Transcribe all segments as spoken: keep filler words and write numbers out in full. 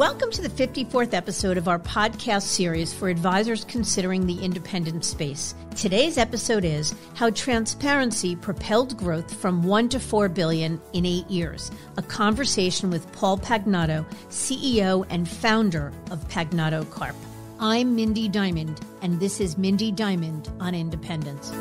Welcome to the fifty-fourth episode of our podcast series for advisors considering the independent space. Today's episode is How Transparency Propelled Growth from one to four billion dollars in eight years, a conversation with Paul Pagnato, C E O and founder of PagnatoKarp. I'm Mindy Diamond, and this is Mindy Diamond on Independence.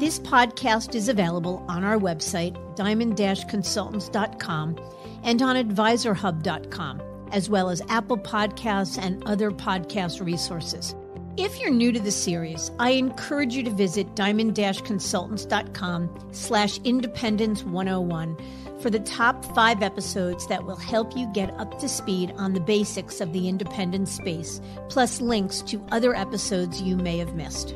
This podcast is available on our website, diamond dash consultants dot com, and on advisor hub dot com, as well as Apple Podcasts and other podcast resources. If you're new to the series, I encourage you to visit diamond dash consultants dot com slash independence one oh one for the top five episodes that will help you get up to speed on the basics of the independent space, plus links to other episodes you may have missed.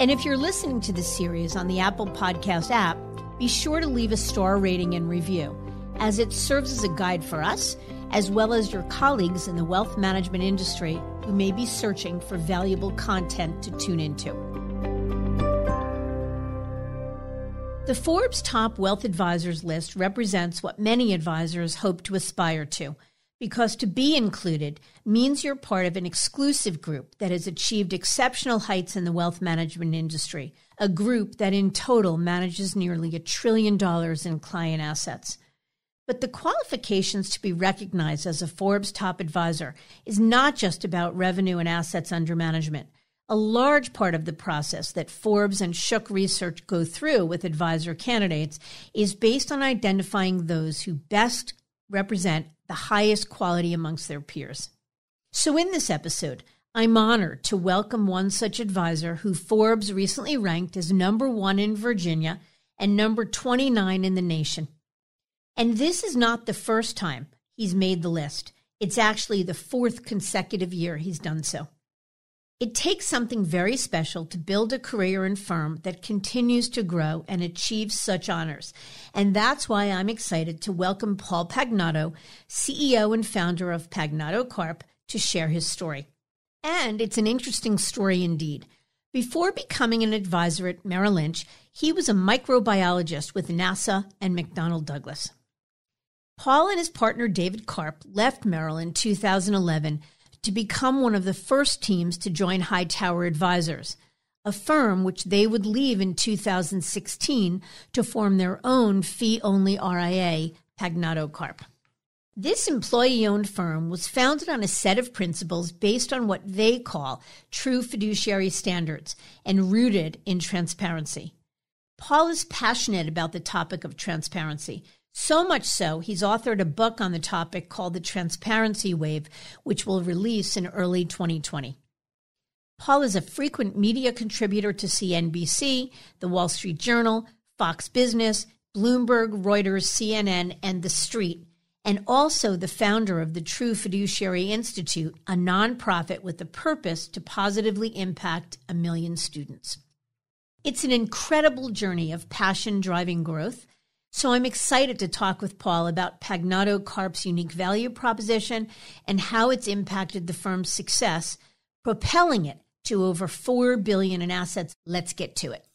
And if you're listening to this series on the Apple Podcast app, be sure to leave a star rating and review, as it serves as a guide for us, as well as your colleagues in the wealth management industry who may be searching for valuable content to tune into. The Forbes Top Wealth Advisors list represents what many advisors hope to aspire to, because to be included means you're part of an exclusive group that has achieved exceptional heights in the wealth management industry, a group that in total manages nearly a trillion dollars in client assets. But the qualifications to be recognized as a Forbes top advisor is not just about revenue and assets under management. A large part of the process that Forbes and Shook Research go through with advisor candidates is based on identifying those who best represent the highest quality amongst their peers. So in this episode, I'm honored to welcome one such advisor who Forbes recently ranked as number one in Virginia and number twenty-nine in the nation. And this is not the first time he's made the list. It's actually the fourth consecutive year he's done so. It takes something very special to build a career and firm that continues to grow and achieves such honors. And that's why I'm excited to welcome Paul Pagnato, C E O and founder of PagnatoKarp, to share his story. And it's an interesting story indeed. Before becoming an advisor at Merrill Lynch, he was a microbiologist with NASA and McDonnell Douglas. Paul and his partner David Karp left Merrill in two thousand eleven to become one of the first teams to join Hightower Advisors, a firm which they would leave in two thousand sixteen to form their own fee-only R I A, PagnatoKarp. This employee-owned firm was founded on a set of principles based on what they call true fiduciary standards and rooted in transparency. Paul is passionate about the topic of transparency, so much so, he's authored a book on the topic called The Transparency Wave, which will release in early twenty twenty. Paul is a frequent media contributor to C N B C, The Wall Street Journal, Fox Business, Bloomberg, Reuters, C N N, and The Street, and also the founder of the True Fiduciary Institute, a nonprofit with the purpose to positively impact a million students. It's an incredible journey of passion driving growth, so I'm excited to talk with Paul about PagnatoKarp's unique value proposition and how it's impacted the firm's success, propelling it to over four billion dollars in assets. Let's get to it.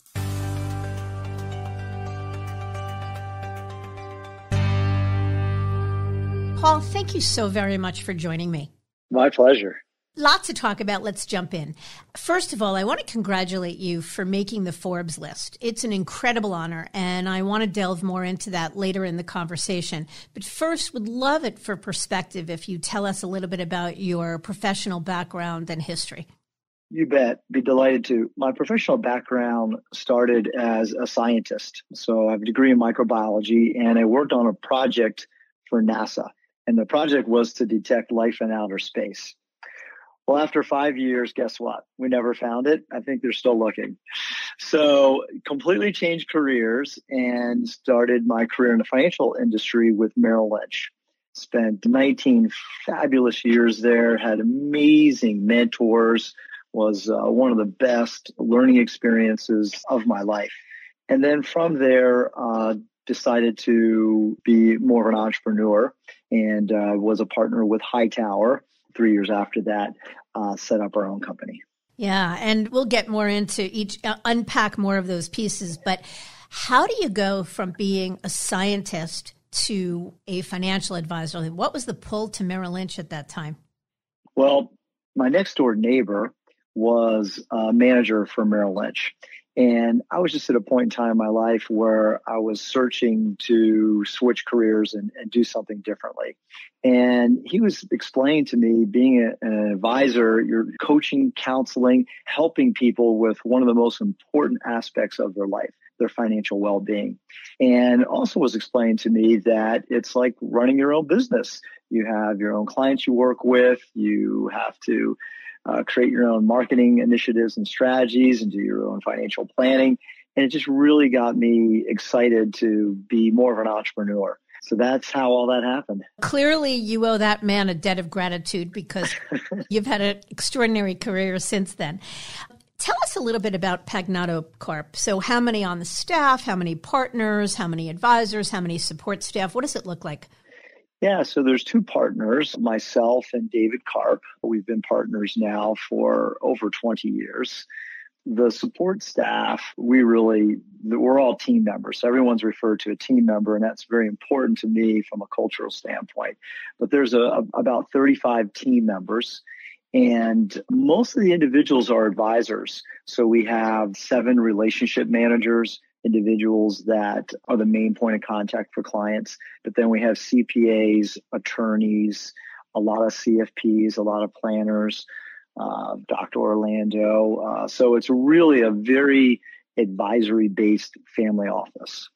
Paul, thank you so very much for joining me. My pleasure. Lots to talk about. Let's jump in. First of all, I want to congratulate you for making the Forbes list. It's an incredible honor, and I want to delve more into that later in the conversation. But first, would love it for perspective if you tell us a little bit about your professional background and history. You bet. Be delighted to. My professional background started as a scientist. So I have a degree in microbiology, and I worked on a project for NASA. And the project was to detect life in outer space. Well, after five years, guess what? We never found it. I think they're still looking. So completely changed careers and started my career in the financial industry with Merrill Lynch. Spent nineteen fabulous years there, had amazing mentors, was uh, one of the best learning experiences of my life. And then from there, uh, decided to be more of an entrepreneur and uh, was a partner with Hightower. Three years after that, uh, set up our own company. Yeah, and we'll get more into each, uh, unpack more of those pieces. But How do you go from being a scientist to a financial advisor? What was the pull to Merrill Lynch at that time? Well, my next door neighbor was a manager for Merrill Lynch. And I was just at a point in time in my life where I was searching to switch careers and, and do something differently. And he was explaining to me, being a, an advisor, you're coaching, counseling, helping people with one of the most important aspects of their life, their financial well-being. And also was explained to me that it's like running your own business. You have your own clients you work with. You have to uh, create your own marketing initiatives and strategies and do your own financial planning. And it just really got me excited to be more of an entrepreneur. So that's how all that happened. Clearly, you owe that man a debt of gratitude because you've had an extraordinary career since then. Tell us a little bit about PagnatoKarp. So how many on the staff, how many partners, how many advisors, how many support staff? What does it look like? Yeah, so there's two partners, myself and David Karp. We've been partners now for over twenty years. The support staff, we really, we're all team members. So everyone's referred to a team member, and that's very important to me from a cultural standpoint. But there's a, a, about thirty-five team members. And most of the individuals are advisors. So we have seven relationship managers, individuals that are the main point of contact for clients. But then we have C P As, attorneys, a lot of C F Ps, a lot of planners, uh, Doctor Orlando. Uh, so it's really a very advisory-based family office.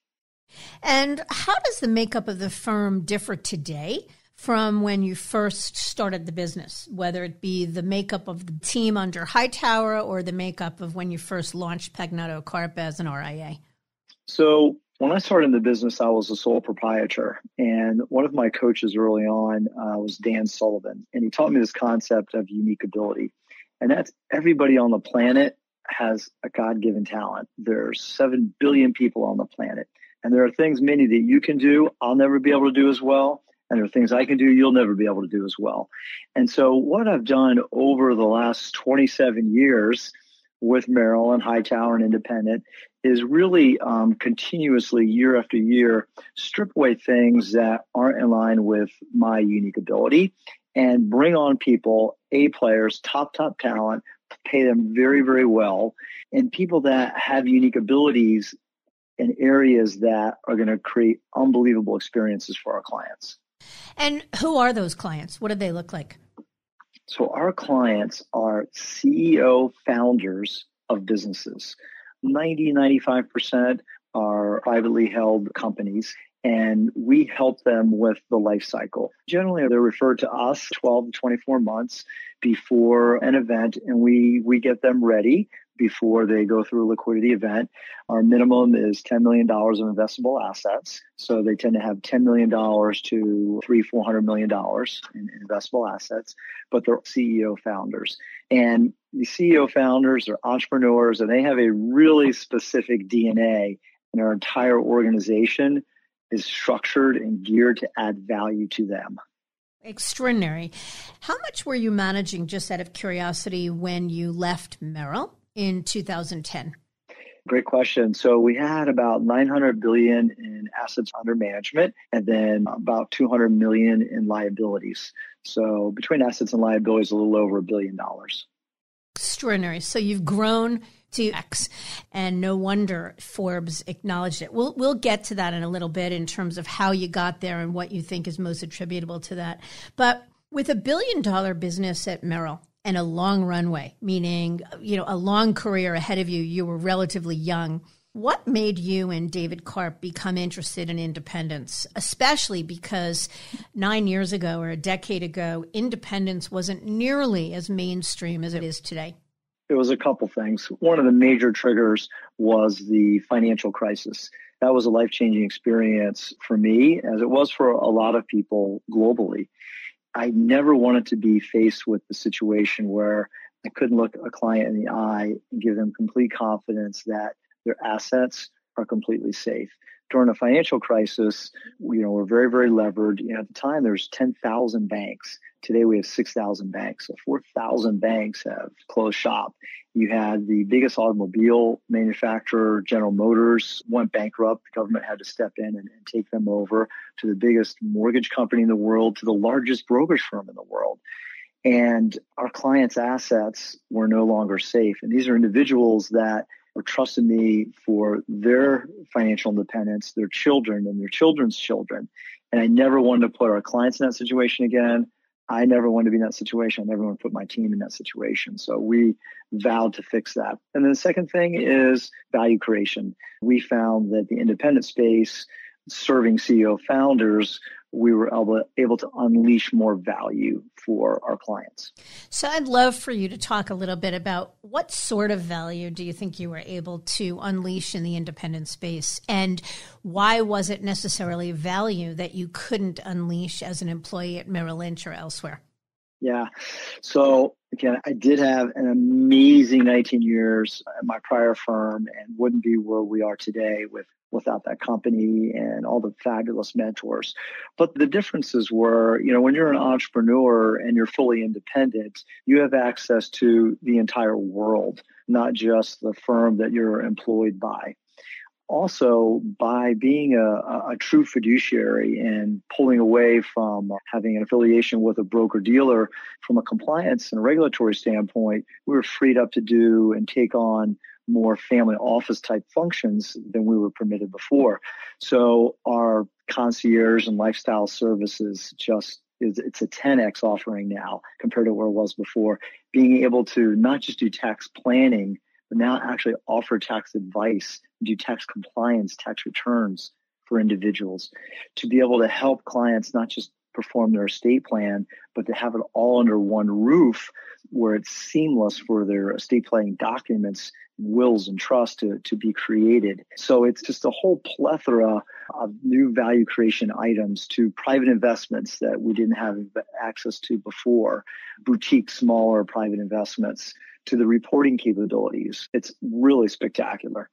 And how does the makeup of the firm differ today from when you first started the business, whether it be the makeup of the team under Hightower or the makeup of when you first launched PagnatoKarp as an R I A? So when I started in the business, I was a sole proprietor. And one of my coaches early on uh, was Dan Sullivan. And he taught me this concept of unique ability. And that's everybody on the planet has a God-given talent. There's seven billion people on the planet. And there are things, many that you can do, I'll never be able to do as well. And there are things I can do you'll never be able to do as well. And so what I've done over the last twenty-seven years with Merrill and Hightower and Independent is really um, continuously, year after year, strip away things that aren't in line with my unique ability and bring on people, A players, top, top talent, pay them very, very well, and people that have unique abilities in areas that are going to create unbelievable experiences for our clients. And who are those clients? What do they look like? So our clients are C E O founders of businesses. ninety, ninety-five percent are privately held companies, and we help them with the life cycle. Generally, they're referred to us twelve to twenty-four months before an event, and we, we get them ready before they go through a liquidity event. Our minimum is ten million dollars of investable assets. So they tend to have ten million dollars to three hundred, four hundred million dollars in investable assets, but they're C E O founders. And the C E O founders are entrepreneurs, and they have a really specific D N A, and our entire organization is structured and geared to add value to them. Extraordinary. How much were you managing, just out of curiosity, when you left Merrill in two thousand ten? Great question. So we had about nine hundred billion dollars in assets under management, and then about two hundred million dollars in liabilities. So between assets and liabilities, a little over a billion dollars. Extraordinary. So you've grown to X, and no wonder Forbes acknowledged it. We'll we'll get to that in a little bit in terms of how you got there and what you think is most attributable to that. But with a billion dollar business at Merrill, and a long runway, meaning, you know, a long career ahead of you. You were relatively young. What made you and David Karp become interested in independence, especially because nine years ago or a decade ago, independence wasn't nearly as mainstream as it is today? It was a couple things. One of the major triggers was the financial crisis. That was a life-changing experience for me, as it was for a lot of people globally. I never wanted to be faced with the situation where I couldn't look a client in the eye and give them complete confidence that their assets are completely safe. during a financial crisis, you know, we're very, very levered. You know, at the time, there's ten thousand banks. Today, we have six thousand banks. So four thousand banks have closed shop. You had the biggest automobile manufacturer, General Motors, went bankrupt. The government had to step in and, and take them over, to the biggest mortgage company in the world, to the largest brokerage firm in the world. And our clients' assets were no longer safe. And these are individuals that were trusting me for their financial independence, their children and their children's children. And I never wanted to put our clients in that situation again. I never wanted to be in that situation. I never want to put my team in that situation. So we vowed to fix that. And then the second thing is value creation. We found that the independent space, serving C E O founders, we were able, able to unleash more value for our clients. So I'd love for you to talk a little bit about what sort of value do you think you were able to unleash in the independent space, and why was it necessarily value that you couldn't unleash as an employee at Merrill Lynch or elsewhere? Yeah. So again, I did have an amazing nineteen years at my prior firm, and wouldn't be where we are today with without that company and all the fabulous mentors. But the differences were, you know, when you're an entrepreneur and you're fully independent, you have access to the entire world, not just the firm that you're employed by. Also, by being a, a true fiduciary and pulling away from having an affiliation with a broker-dealer, from a compliance and regulatory standpoint, we were freed up to do and take on more family office type functions than we were permitted before. So our concierge and lifestyle services just is, it's a ten X offering now compared to where it was before. Being able to not just do tax planning, but now actually offer tax advice, do tax compliance, tax returns for individuals, to be able to help clients not just perform their estate plan, but to have it all under one roof where it's seamless for their estate planning documents, wills and trusts to, to be created. So it's just a whole plethora of new value creation items, to private investments that we didn't have access to before, boutique, smaller private investments, to the reporting capabilities. It's really spectacular.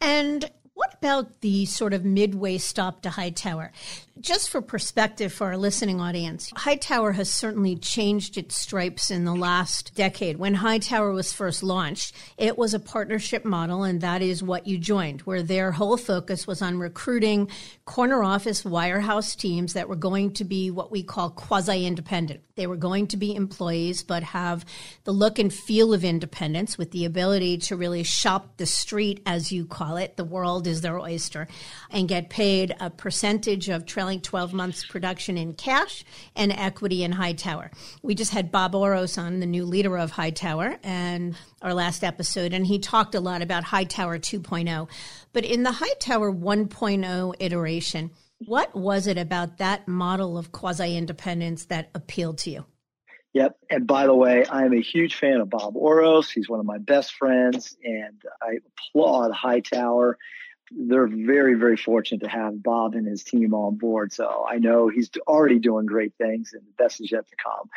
And what about the sort of midway stop to Hightower? Just for perspective for our listening audience, Hightower has certainly changed its stripes in the last decade. When Hightower was first launched, it was a partnership model, and that is what you joined, where their whole focus was on recruiting corner office wirehouse teams that were going to be what we call quasi-independent. They were going to be employees, but have the look and feel of independence with the ability to really shop the street, as you call it. The world is their oyster, and get paid a percentage of trailing twelve months production in cash and equity in Hightower. We just had Bob Oros on, the new leader of Hightower, and our last episode, and he talked a lot about Hightower two point oh. But in the Hightower one point oh iteration, what was it about that model of quasi-independence that appealed to you? Yep. And by the way, I am a huge fan of Bob Oros. He's one of my best friends, and I applaud Hightower. They're very, very fortunate to have Bob and his team on board. So I know he's already doing great things, and the best is yet to come.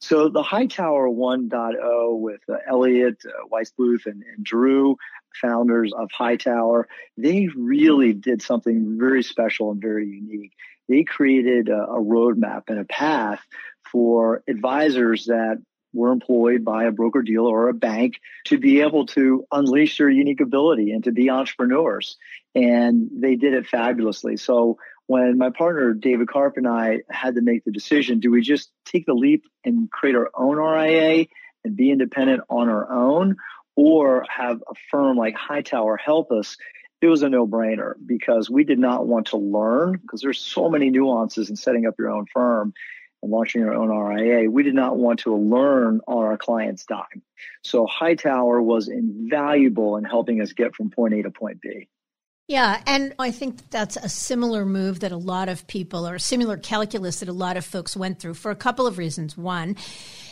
So the Hightower one point oh with uh, Elliot, uh, Weisbluth, and, and Drew, founders of Hightower, they really did something very special and very unique. They created a, a roadmap and a path for advisors that were employed by a broker-dealer or a bank to be able to unleash their unique ability and to be entrepreneurs. And they did it fabulously. So when my partner, David Karp, and I had to make the decision, do we just take the leap and create our own R I A and be independent on our own, or have a firm like Hightower help us? It was a no-brainer, because we did not want to learn, because there's so many nuances in setting up your own firm and launching our own R I A, we did not want to learn on our client's dime. So Hightower was invaluable in helping us get from point A to point B. Yeah, and I think that's a similar move that a lot of people, or a similar calculus that a lot of folks went through for a couple of reasons. One,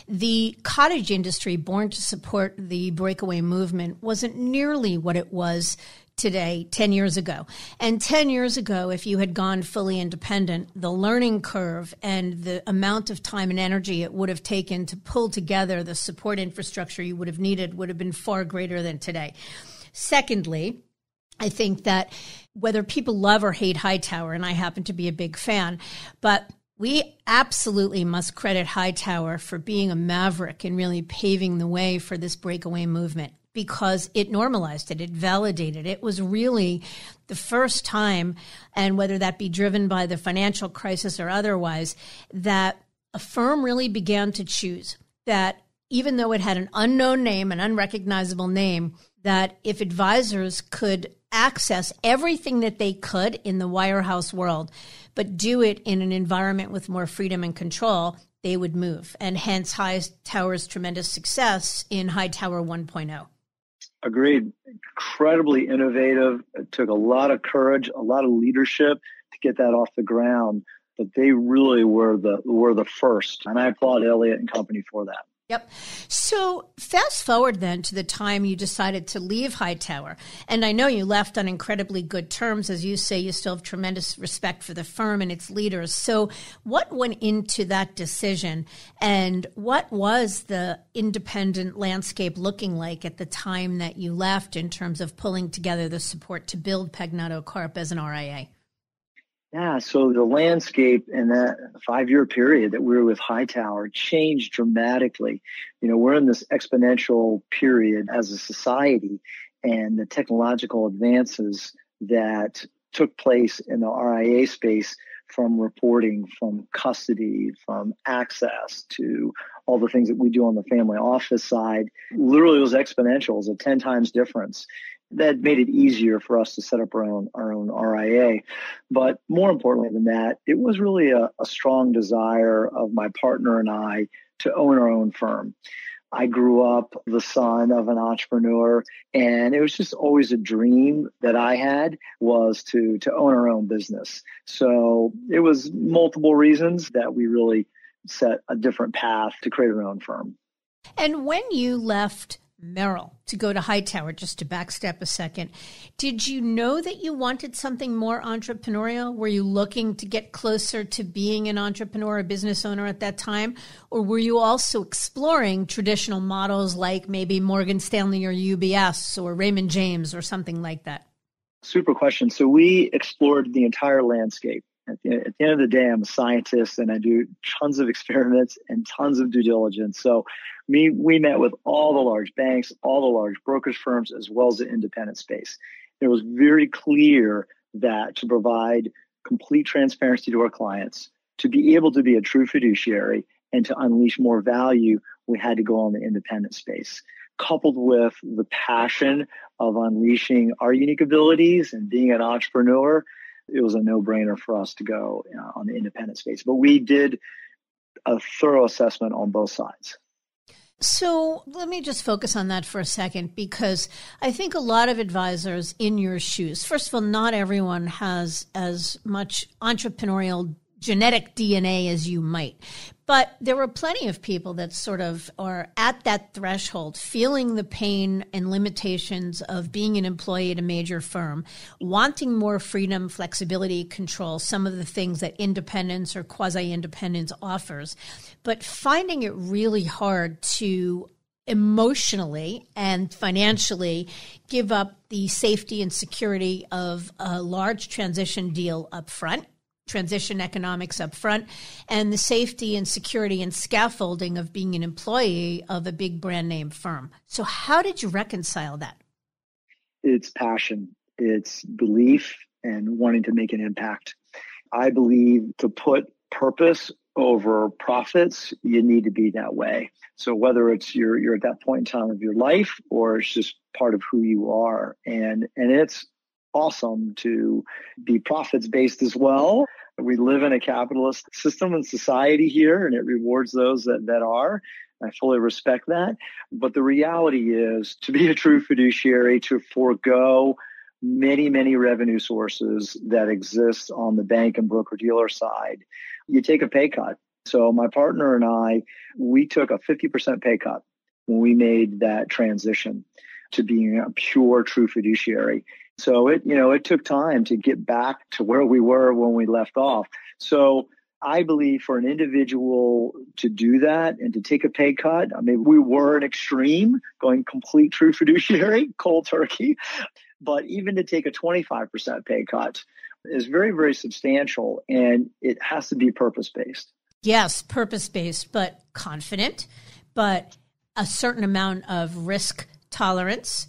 the cottage industry born to support the breakaway movement wasn't nearly what it was today, ten years ago. And ten years ago, if you had gone fully independent, the learning curve and the amount of time and energy it would have taken to pull together the support infrastructure you would have needed would have been far greater than today. Secondly, I think that whether people love or hate Hightower, and I happen to be a big fan, but we absolutely must credit Hightower for being a maverick and really paving the way for this breakaway movement, because it normalized it, it validated it. It was really the first time, and whether that be driven by the financial crisis or otherwise, that a firm really began to choose that even though it had an unknown name, an unrecognizable name, that if advisors could access everything that they could in the wirehouse world, but do it in an environment with more freedom and control, they would move. And hence Hightower's tremendous success in Hightower one point oh. Agreed. Incredibly innovative. It took a lot of courage, a lot of leadership to get that off the ground. But they really were the were the first. And I applaud Elliott and company for that. Yep. So fast forward then to the time you decided to leave Hightower. And I know you left on incredibly good terms. As you say, you still have tremendous respect for the firm and its leaders. So what went into that decision, and what was the independent landscape looking like at the time that you left in terms of pulling together the support to build PagnatoKarp as an R I A? Yeah, so the landscape in that five-year period that we were with Hightower changed dramatically. You know, we're in this exponential period as a society, and the technological advances that took place in the R I A space, from reporting, from custody, from access to all the things that we do on the family office side, literally was exponential. It was a ten times difference. That made it easier for us to set up our own our own R I A. But more importantly than that, it was really a, a strong desire of my partner and I to own our own firm. I grew up the son of an entrepreneur, and it was just always a dream that I had was to to own our own business. So it was multiple reasons that we really set a different path to create our own firm. And when you left Merrill to go to Hightower, just to backstep a second, did you know that you wanted something more entrepreneurial? Were you looking to get closer to being an entrepreneur, a business owner at that time? Or were you also exploring traditional models like maybe Morgan Stanley or U B S or Raymond James or something like that? Super question. So we explored the entire landscape. At the, at the end of the day, I'm a scientist, and I do tons of experiments and tons of due diligence. So me, we met with all the large banks, all the large brokerage firms, as well as the independent space. It was very clear that to provide complete transparency to our clients, to be able to be a true fiduciary, and to unleash more value, we had to go on the independent space. Coupled with the passion of unleashing our unique abilities and being an entrepreneur, it was a no-brainer for us to go uh, on the independent space. But we did a thorough assessment on both sides. So let me just focus on that for a second, because I think a lot of advisors in your shoes, first of all, not everyone has as much entrepreneurial genetic D N A as you might. But there were plenty of people that sort of are at that threshold, feeling the pain and limitations of being an employee at a major firm, wanting more freedom, flexibility, control, some of the things that independence or quasi-independence offers, but finding it really hard to emotionally and financially give up the safety and security of a large transition deal up front. Transition economics up front, and the safety and security and scaffolding of being an employee of a big brand name firm. So how did you reconcile that? It's passion, it's belief, and wanting to make an impact. I believe to put purpose over profits, you need to be that way. So whether it's you're you're at that point in time of your life, or it's just part of who you are. And and it's awesome to be profits based as well. We live in a capitalist system and society here, and it rewards those that, that are. I fully respect that. But the reality is, to be a true fiduciary, to forego many, many revenue sources that exist on the bank and broker-dealer side, you take a pay cut. So my partner and I, we took a fifty percent pay cut when we made that transition to being a pure, true fiduciary. So it, you know, it took time to get back to where we were when we left off. So I believe for an individual to do that and to take a pay cut, I mean, we were an extreme, going complete true fiduciary, cold turkey. But even to take a twenty-five percent pay cut is very, very substantial, and it has to be purpose-based. Yes, purpose-based, but confident, but a certain amount of risk tolerance,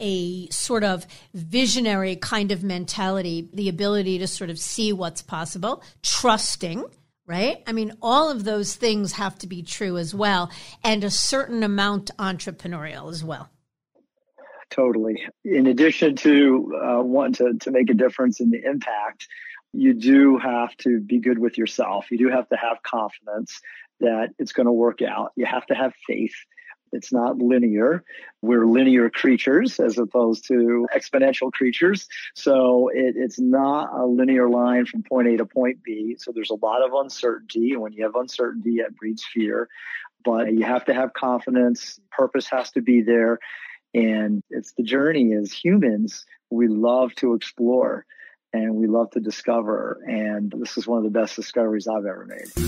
a sort of visionary kind of mentality, the ability to sort of see what's possible, trusting, right? I mean, all of those things have to be true as well, and a certain amount entrepreneurial as well. Totally. In addition to uh, wanting to, to make a difference in the impact, you do have to be good with yourself. You do have to have confidence that it's going to work out. You have to have faith. It's not linear. We're linear creatures as opposed to exponential creatures. So it, it's not a linear line from point A to point B. So there's a lot of uncertainty. And when you have uncertainty, it breeds fear. But you have to have confidence. Purpose has to be there. And it's the journey. As humans, we love to explore and we love to discover. And this is one of the best discoveries I've ever made.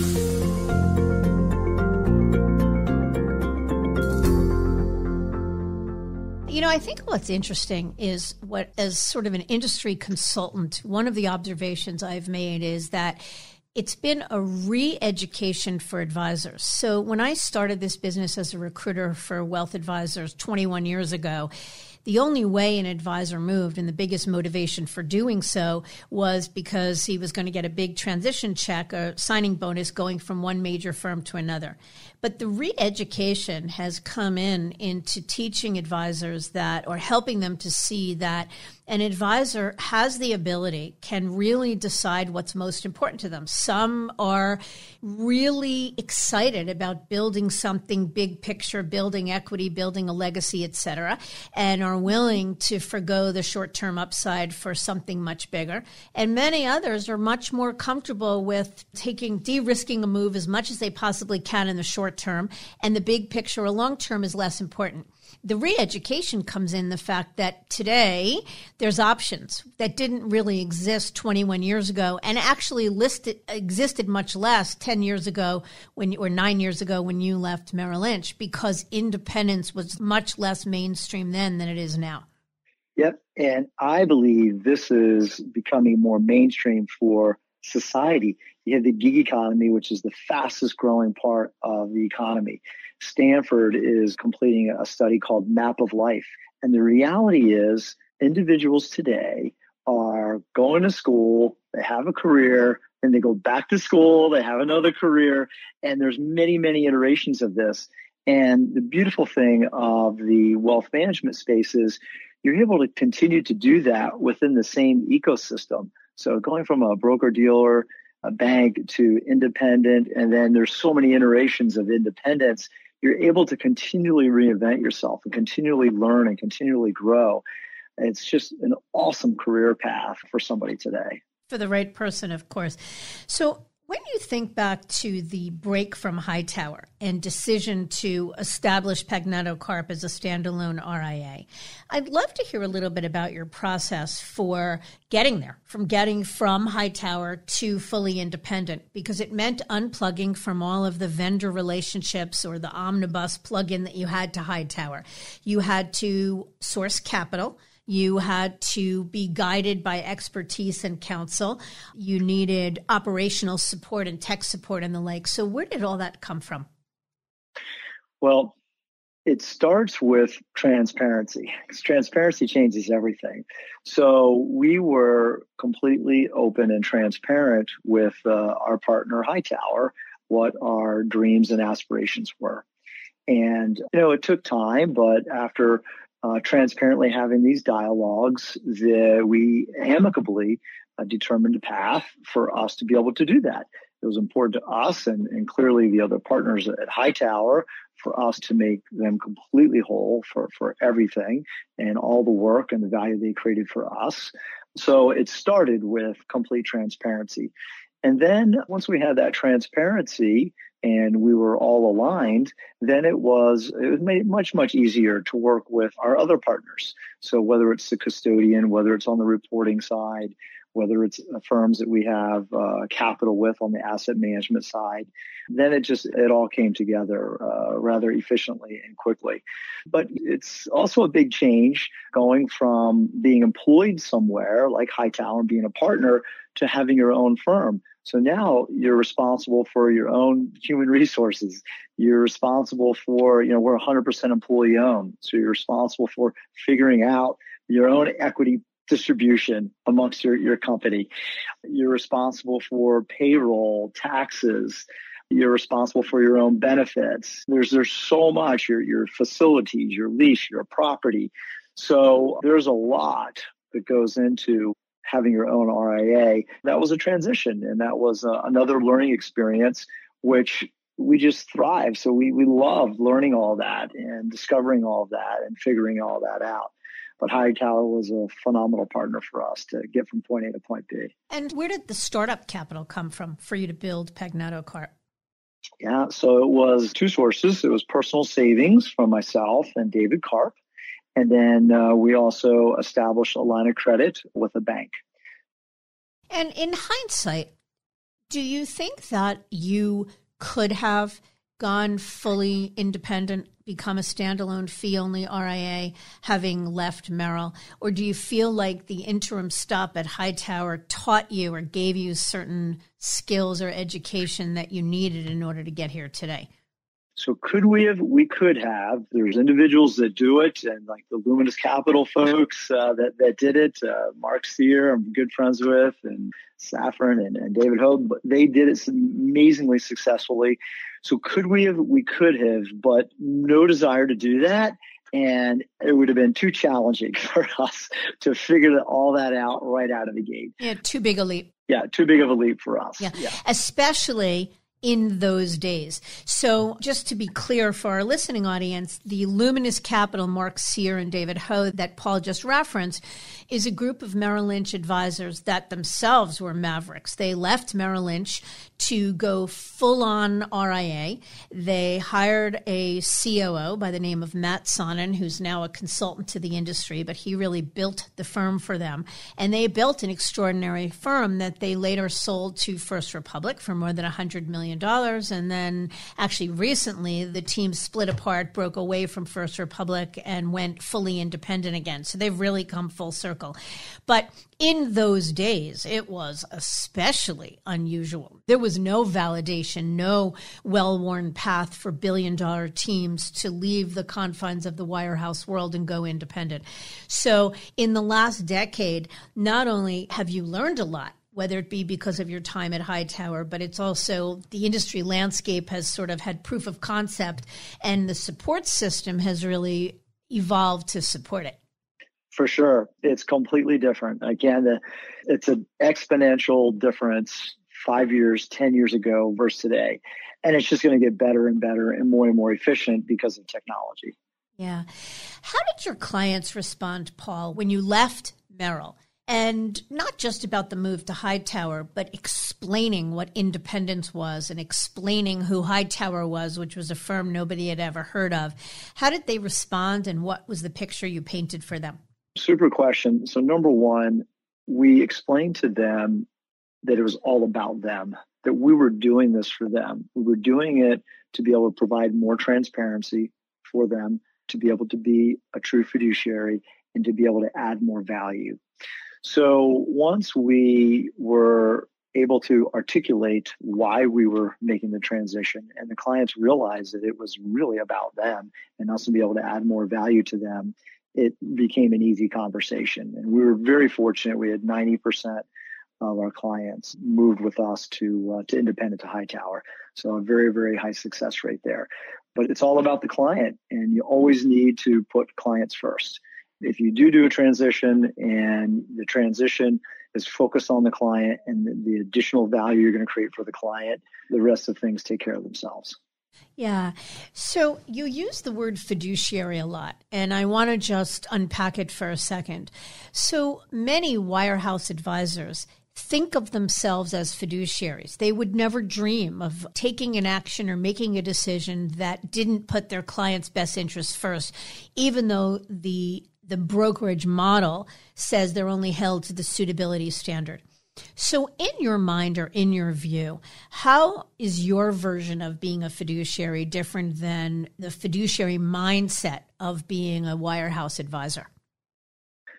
You know, I think what's interesting is what, as sort of an industry consultant, one of the observations I've made is that it's been a re-education for advisors. So when I started this business as a recruiter for wealth advisors twenty-one years ago, the only way an advisor moved and the biggest motivation for doing so was because he was going to get a big transition check or signing bonus going from one major firm to another. But the re-education has come in into teaching advisors that, or helping them to see that an advisor has the ability, can really decide what's most important to them. Some are really excited about building something big picture, building equity, building a legacy, et cetera, and are are willing to forgo the short-term upside for something much bigger. And many others are much more comfortable with taking, de-risking a move as much as they possibly can in the short term, and the big picture or long term is less important. The re-education comes in the fact that today there's options that didn't really exist twenty-one years ago, and actually listed, existed much less ten years ago when or nine years ago when you left Merrill Lynch, because independence was much less mainstream then than it is now. Yep. And I believe this is becoming more mainstream for society. You have the gig economy, which is the fastest growing part of the economy. Stanford is completing a study called Map of Life. And the reality is individuals today are going to school, they have a career, then they go back to school, they have another career. And there's many, many iterations of this. And the beautiful thing of the wealth management space is you're able to continue to do that within the same ecosystem. So going from a broker-dealer, a bank, to independent, and then there's so many iterations of independence, you're able to continually reinvent yourself and continually learn and continually grow. It's just an awesome career path for somebody today. For the right person, of course. So when you think back to the break from Hightower and decision to establish PagnatoKarp as a standalone R I A, I'd love to hear a little bit about your process for getting there, from getting from Hightower to fully independent, because it meant unplugging from all of the vendor relationships or the omnibus plug-in that you had to Hightower. You had to source capital. You had to be guided by expertise and counsel. You needed operational support and tech support and the like. So where did all that come from? Well, it starts with transparency. Transparency changes everything. So we were completely open and transparent with uh, our partner Hightower, what our dreams and aspirations were. And, you know, it took time, but after Uh, transparently having these dialogues, the, we amicably uh, determined a path for us to be able to do that. It was important to us and, and clearly the other partners at Hightower for us to make them completely whole for, for everything and all the work and the value they created for us. So it started with complete transparency. And then once we had that transparency and we were all aligned, then it was it was made much, much easier to work with our other partners. So whether it's the custodian, whether it's on the reporting side, whether it's firms that we have uh, capital with on the asset management side. Then it just, it all came together uh, rather efficiently and quickly. But it's also a big change going from being employed somewhere like Hightower and being a partner to having your own firm. So now you're responsible for your own human resources. You're responsible for, you know, we're one hundred percent employee owned. So you're responsible for figuring out your own equity distribution amongst your, your company. You're responsible for payroll, taxes. You're responsible for your own benefits. There's there's so much, your, your facilities, your lease, your property. So there's a lot that goes into having your own R I A. That was a transition, and that was uh, another learning experience, which we just thrive. So we we love learning all that and discovering all that and figuring all that out. But Hightower was a phenomenal partner for us to get from point A to point B. And where did the startup capital come from for you to build PagnatoKarp? Yeah, so it was two sources. It was personal savings from myself and David Karp. And then uh, we also established a line of credit with a bank. And in hindsight, do you think that you could have gone fully independent, become a standalone fee-only R I A, having left Merrill? Or do you feel like the interim stop at Hightower taught you or gave you certain skills or education that you needed in order to get here today? So could we have? We could have. There's individuals that do it, and like the Luminous Capital folks uh, that that did it. Uh, Mark Sear, I'm good friends with, and Saffron and, and David Hogue. But they did it amazingly successfully. So could we have? We could have, but no desire to do that, and it would have been too challenging for us to figure all that out right out of the gate. Yeah, too big a leap. Yeah, too big of a leap for us. Yeah, yeah. Especially in those days. So just to be clear for our listening audience, the Luminous Capital, Mark Sear and David Ho that Paul just referenced, is a group of Merrill Lynch advisors that themselves were mavericks. They left Merrill Lynch to go full-on R I A. They hired a C O O by the name of Matt Sonnen, who's now a consultant to the industry, but he really built the firm for them. And they built an extraordinary firm that they later sold to First Republic for more than one hundred million dollars. And then actually recently, the team split apart, broke away from First Republic and went fully independent again. So they've really come full circle. But in those days, it was especially unusual. There was no validation, no well-worn path for billion-dollar teams to leave the confines of the wirehouse world and go independent. So in the last decade, not only have you learned a lot, whether it be because of your time at Hightower, but it's also the industry landscape has sort of had proof of concept and the support system has really evolved to support it. For sure. It's completely different. Again, it's an exponential difference five years, ten years ago versus today. And it's just going to get better and better and more and more efficient because of technology. Yeah. How did your clients respond, Paul, when you left Merrill? And not just about the move to Hightower, but explaining what independence was and explaining who Hightower was, which was a firm nobody had ever heard of. How did they respond and what was the picture you painted for them? Super question. So number one, we explained to them that it was all about them, that we were doing this for them. We were doing it to be able to provide more transparency for them, to be able to be a true fiduciary and to be able to add more value. So once we were able to articulate why we were making the transition and the clients realized that it was really about them and us to be able to add more value to them, it became an easy conversation. And we were very fortunate. We had ninety percent of our clients moved with us to uh, to independent, to Hightower. So a very, very high success rate there. But it's all about the client, and you always need to put clients first. If you do do a transition and the transition is focused on the client and the, the additional value you're going to create for the client, the rest of things take care of themselves. Yeah. So you use the word fiduciary a lot, and I want to just unpack it for a second. So many wirehouse advisors think of themselves as fiduciaries. They would never dream of taking an action or making a decision that didn't put their client's best interests first, even though the the brokerage model says they're only held to the suitability standard. So in your mind or in your view, how is your version of being a fiduciary different than the fiduciary mindset of being a wirehouse advisor?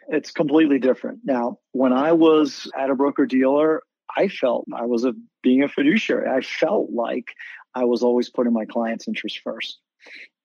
It's completely different. Now, when I was at a broker-dealer, I felt I was a, being a fiduciary. I felt like I was always putting my clients' interests first.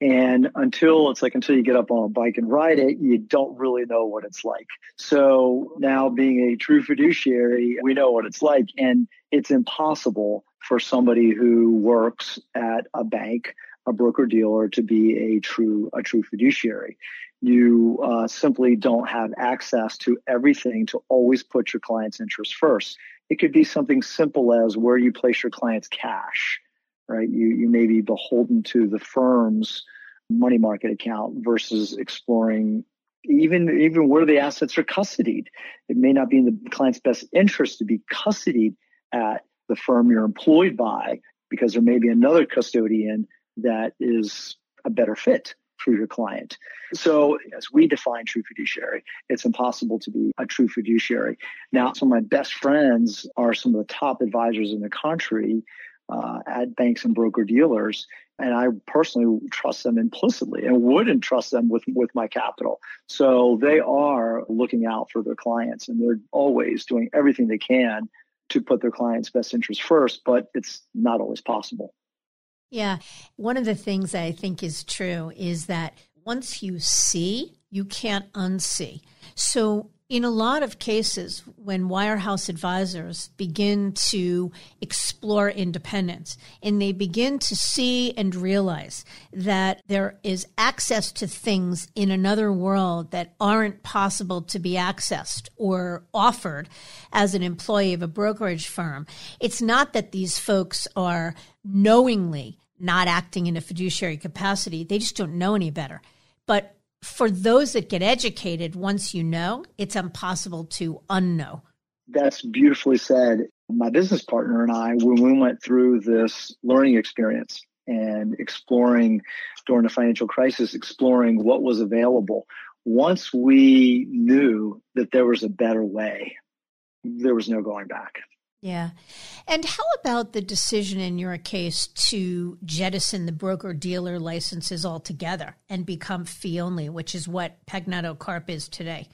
And until it's like until you get up on a bike and ride it, you don't really know what it's like. So now being a true fiduciary, we know what it's like. And it's impossible for somebody who works at a bank, a broker-dealer, to be a true a true fiduciary. You uh, simply don't have access to everything to always put your client's interests first. It could be something simple as where you place your client's cash. Right, you you may be beholden to the firm's money market account versus exploring even even where the assets are custodied. It may not be in the client's best interest to be custodied at the firm you're employed by because there may be another custodian that is a better fit for your client. So as we define true fiduciary, it's impossible to be a true fiduciary. Now, some of my best friends are some of the top advisors in the country Uh, at banks and broker-dealers, and I personally trust them implicitly and would entrust them with, with my capital. So they are looking out for their clients, and they're always doing everything they can to put their clients' best interest first, but it's not always possible. Yeah. One of the things I think is true is that once you see, you can't unsee. So in a lot of cases, when wirehouse advisors begin to explore independence and they begin to see and realize that there is access to things in another world that aren't possible to be accessed or offered as an employee of a brokerage firm, it's not that these folks are knowingly not acting in a fiduciary capacity. They just don't know any better. But for those that get educated, once you know, it's impossible to unknow. That's beautifully said. My business partner and I, when we went through this learning experience and exploring during the financial crisis, exploring what was available, once we knew that there was a better way, there was no going back. Yeah. And how about the decision in your case to jettison the broker-dealer licenses altogether and become fee-only, which is what PagnatoKarp is today?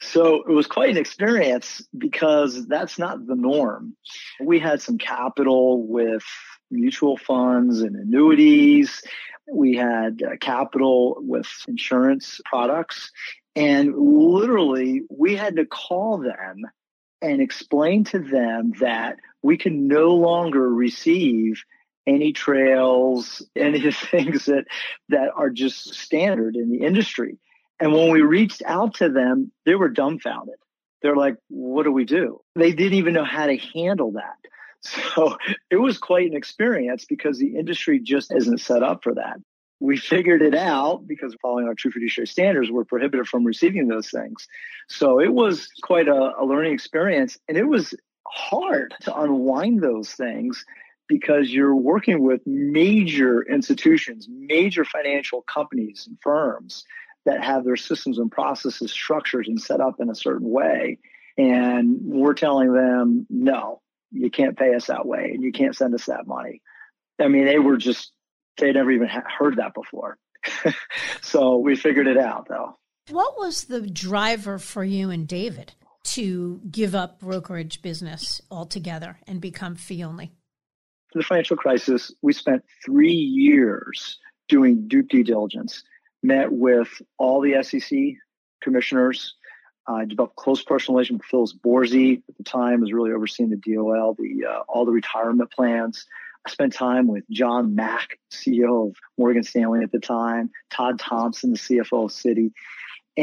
So it was quite an experience because that's not the norm. We had some capital with mutual funds and annuities. We had capital with insurance products. And literally, we had to call them and explain to them that we can no longer receive any trails, any of the things that, that are just standard in the industry. And when we reached out to them, they were dumbfounded. They're like, what do we do? They didn't even know how to handle that. So it was quite an experience because the industry just isn't set up for that. We figured it out because following our true fiduciary standards, we're prohibited from receiving those things. So it was quite a, a learning experience. And it was hard to unwind those things because you're working with major institutions, major financial companies and firms that have their systems and processes structured and set up in a certain way. And we're telling them, no, you can't pay us that way and you can't send us that money. I mean, they were just they'd never even heard that before. So we figured it out, though. What was the driver for you and David to give up brokerage business altogether and become fee only? For the financial crisis, we spent three years doing due diligence, met with all the S E C commissioners. I uh, developed close personal relationship with Phyllis Borzi. At the time, was really overseeing the D O L, the uh, all the retirement plans. I spent time with John Mack, C E O of Morgan Stanley at the time, Todd Thompson, the C F O of Citi.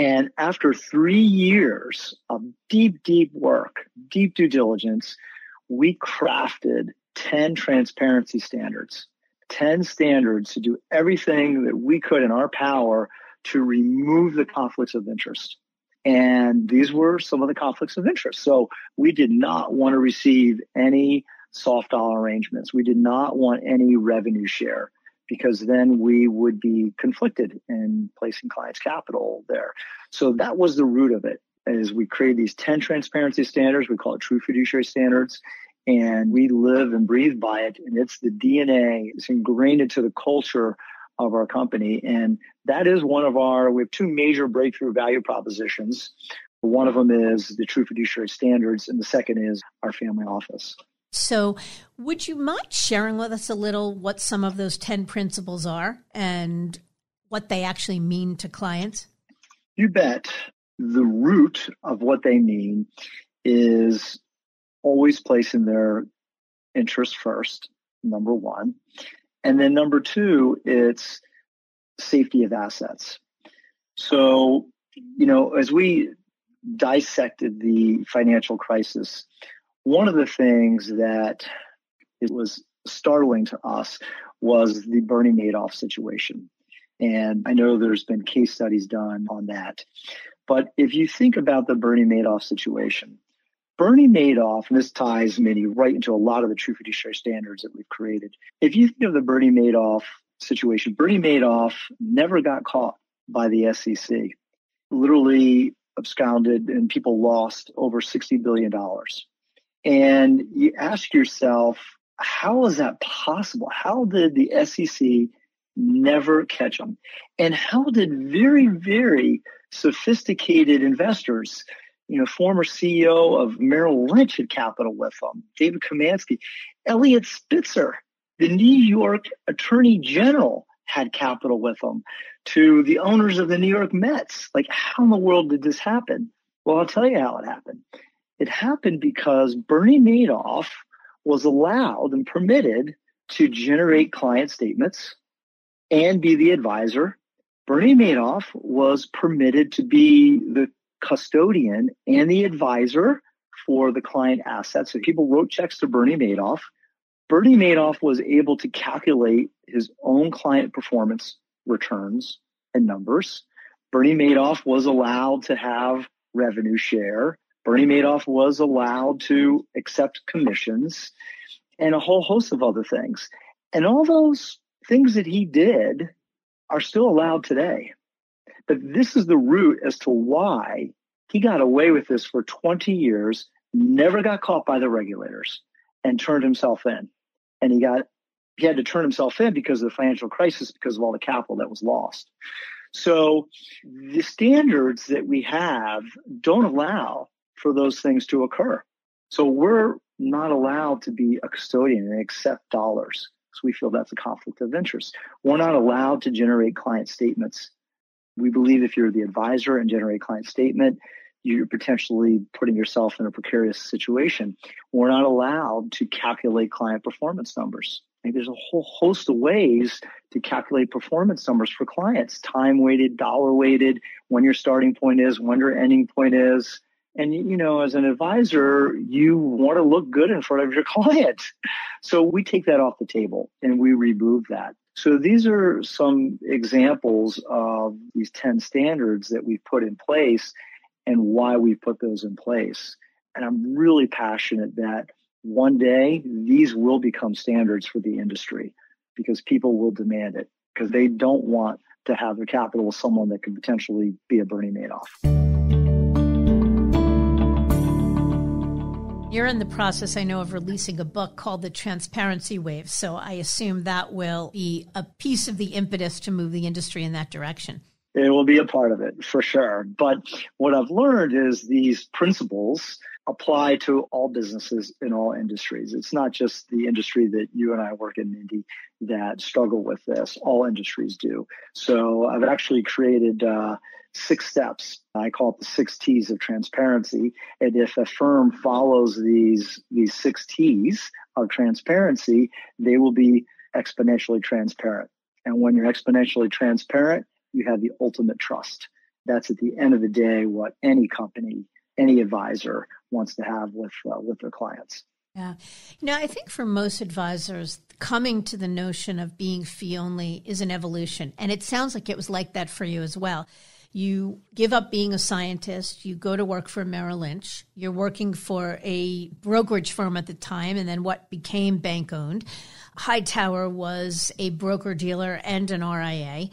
And after three years of deep, deep work, deep due diligence, we crafted ten transparency standards, ten standards to do everything that we could in our power to remove the conflicts of interest. And these were some of the conflicts of interest. So we did not want to receive any soft dollar arrangements. We did not want any revenue share. because then we would be conflicted in placing clients' capital there. So that was the root of it, is we created these ten transparency standards. We call it True Fiduciary Standards, and we live and breathe by it. And it's the D N A. It's ingrained into the culture of our company. And that is one of our, we have two major breakthrough value propositions. One of them is the True Fiduciary Standards, and the second is our family office. So would you mind sharing with us a little what some of those ten principles are and what they actually mean to clients? You bet. The root of what they mean is always placing their interests first, number one. And then number two, it's safety of assets. So, you know, as we dissected the financial crisis, one of the things that it was startling to us was the Bernie Madoff situation. And I know there's been case studies done on that. But if you think about the Bernie Madoff situation, Bernie Madoff, and this ties, Mindy, right into a lot of the True Fiduciary Standards that we've created. If you think of the Bernie Madoff situation, Bernie Madoff never got caught by the S E C, literally absconded, and people lost over sixty billion dollars. And you ask yourself, how is that possible? How did the S E C never catch him? And how did very, very sophisticated investors, you know, former C E O of Merrill Lynch had capital with them, David Kamansky, Elliot Spitzer, the New York Attorney General, had capital with them, to the owners of the New York Mets. Like, how in the world did this happen? Well, I'll tell you how it happened. It happened because Bernie Madoff was allowed and permitted to generate client statements and be the advisor. Bernie Madoff was permitted to be the custodian and the advisor for the client assets. So people wrote checks to Bernie Madoff. Bernie Madoff was able to calculate his own client performance returns and numbers. Bernie Madoff was allowed to have revenue share. Bernie Madoff was allowed to accept commissions and a whole host of other things. And all those things that he did are still allowed today. But this is the root as to why he got away with this for twenty years, never got caught by the regulators, and turned himself in. And he got he had to turn himself in because of the financial crisis, because of all the capital that was lost. So the standards that we have don't allow for those things to occur. So we're not allowed to be a custodian and accept dollars, because we feel that's a conflict of interest. We're not allowed to generate client statements. We believe if you're the advisor and generate client statement, you're potentially putting yourself in a precarious situation. We're not allowed to calculate client performance numbers. I think there's a whole host of ways to calculate performance numbers for clients, time-weighted, dollar-weighted, when your starting point is, when your ending point is. And, you know, as an advisor, you want to look good in front of your client. So we take that off the table and we remove that. So these are some examples of these ten standards that we've put in place and why we put those in place. And I'm really passionate that one day these will become standards for the industry, because people will demand it, because they don't want to have their capital with someone that could potentially be a Bernie Madoff. You're in the process, I know, of releasing a book called The Transparency Wave. So I assume that will be a piece of the impetus to move the industry in that direction. It will be a part of it, for sure. But what I've learned is these principles apply to all businesses in all industries. It's not just the industry that you and I work in, Mindy, that struggle with this. All industries do. So I've actually created uh, six steps. I call it the six T's of transparency. And if a firm follows these, these six T's of transparency, they will be exponentially transparent. And when you're exponentially transparent, you have the ultimate trust. That's at the end of the day what any company, any advisor wants to have with uh, with their clients. Yeah. You know, I think for most advisors, coming to the notion of being fee only is an evolution. And it sounds like it was like that for you as well. You give up being a scientist. You go to work for Merrill Lynch. You're working for a brokerage firm at the time, and then what became bank-owned. Hightower was a broker-dealer and an R I A.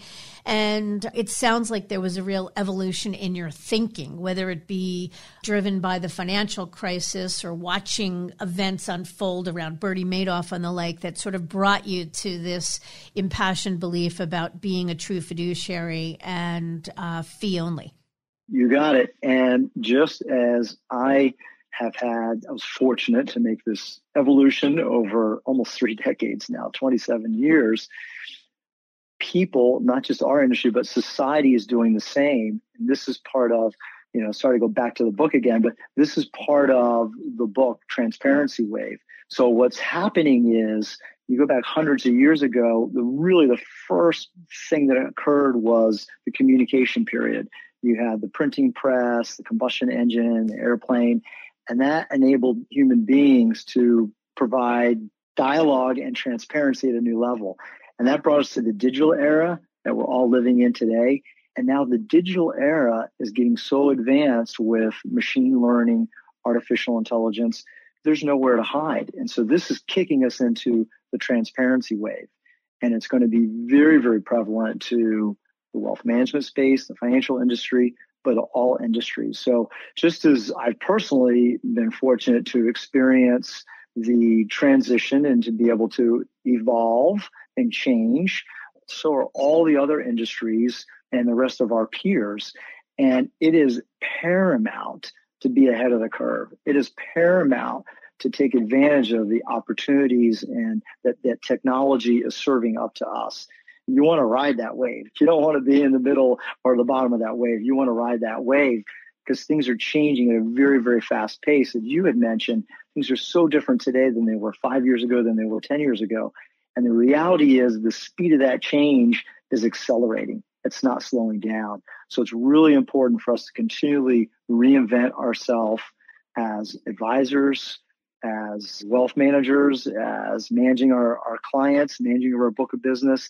And it sounds like there was a real evolution in your thinking, whether it be driven by the financial crisis or watching events unfold around Bernie Madoff and the like, that sort of brought you to this impassioned belief about being a true fiduciary and uh, fee only. You got it. And just as I have had, I was fortunate to make this evolution over almost three decades now, twenty-seven years. People, not just our industry, but society is doing the same. And this is part of, you know, sorry to go back to the book again, but this is part of the book, Transparency Wave. So what's happening is, you go back hundreds of years ago, the really the first thing that occurred was the communication period. You had the printing press, the combustion engine, the airplane, and that enabled human beings to provide dialogue and transparency at a new level. And that brought us to the digital era that we're all living in today. And now the digital era is getting so advanced with machine learning, artificial intelligence, there's nowhere to hide. And so this is kicking us into the transparency wave. And it's going to be very, very prevalent to the wealth management space, the financial industry, but all industries. So just as I've personally been fortunate to experience the transition and to be able to evolve and change, so are all the other industries and the rest of our peers. And it is paramount to be ahead of the curve. It is paramount to take advantage of the opportunities and that, that technology is serving up to us. You want to ride that wave. You don't want to be in the middle or the bottom of that wave. You want to ride that wave because things are changing at a very, very fast pace. As you had mentioned, things are so different today than they were five years ago, than they were ten years ago. And the reality is the speed of that change is accelerating. It's not slowing down. So it's really important for us to continually reinvent ourselves as advisors, as wealth managers, as managing our, our clients, managing our book of business,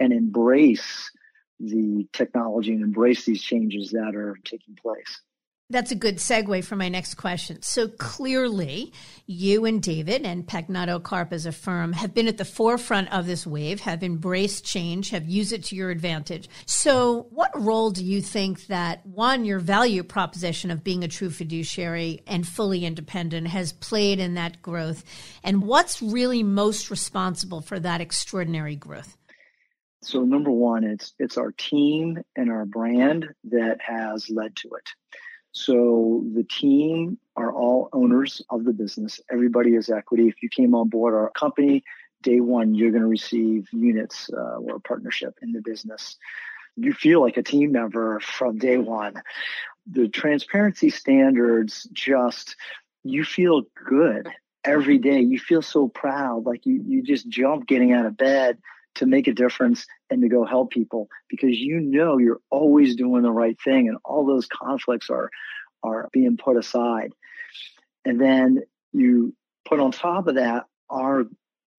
and embrace the technology and embrace these changes that are taking place. That's a good segue for my next question. So clearly, you and David and PagnatoKarp as a firm have been at the forefront of this wave, have embraced change, have used it to your advantage. So what role do you think that, one, your value proposition of being a true fiduciary and fully independent has played in that growth? And what's really most responsible for that extraordinary growth? So number one, it's it's our team and our brand that has led to it. So the team are all owners of the business. Everybody is equity. If you came on board our company, day one, you're going to receive units uh, or a partnership in the business. You feel like a team member from day one. The transparency standards, just you feel good every day. You feel so proud, like you, you just jump getting out of bed to make a difference and to go help people, because you know you're always doing the right thing and all those conflicts are are being put aside. And then you put on top of that our